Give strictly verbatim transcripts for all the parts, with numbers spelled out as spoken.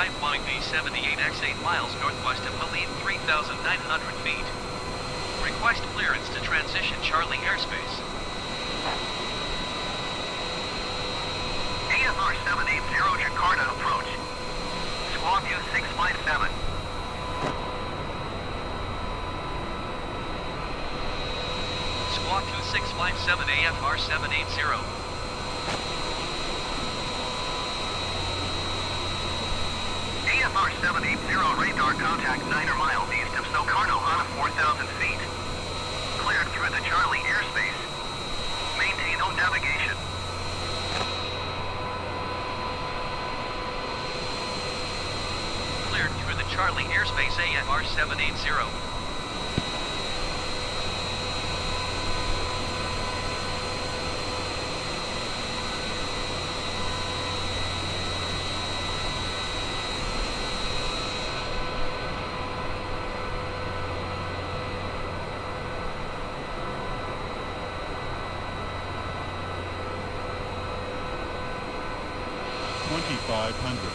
Type Y V seventy-eight X eight miles northwest of Malin, three thousand nine hundred feet. Request clearance to transition Charlie airspace. A F R seven eighty Jakarta approach. Squad view six five seven. Squad two six five seven A F R seven eighty. A F R seven eighty radar contact nine miles east of Sokarno on a four thousand feet. Cleared through the Charlie airspace. Maintain no navigation. Cleared through the Charlie airspace A F R seven eighty. twenty-five hundred.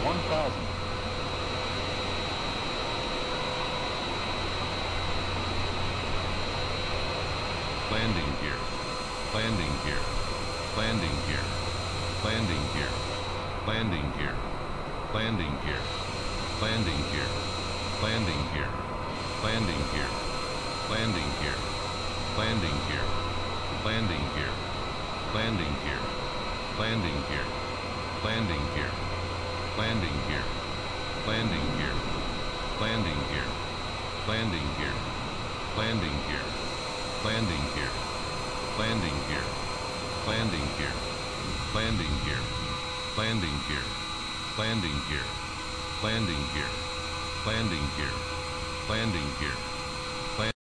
one thousand. Landing here. Landing here. Landing here. Landing here. Landing here. Landing here. Landing here. Landing here. Landing here. Landing here. Landing here. Landing here. Landing here. Landing here. Landing here. Landing here. Landing here. Landing here. Landing here. Landing here. Landing here. Landing here. Landing here. Landing here. Landing here. Landing here. Landing here. Landing here. Landing here.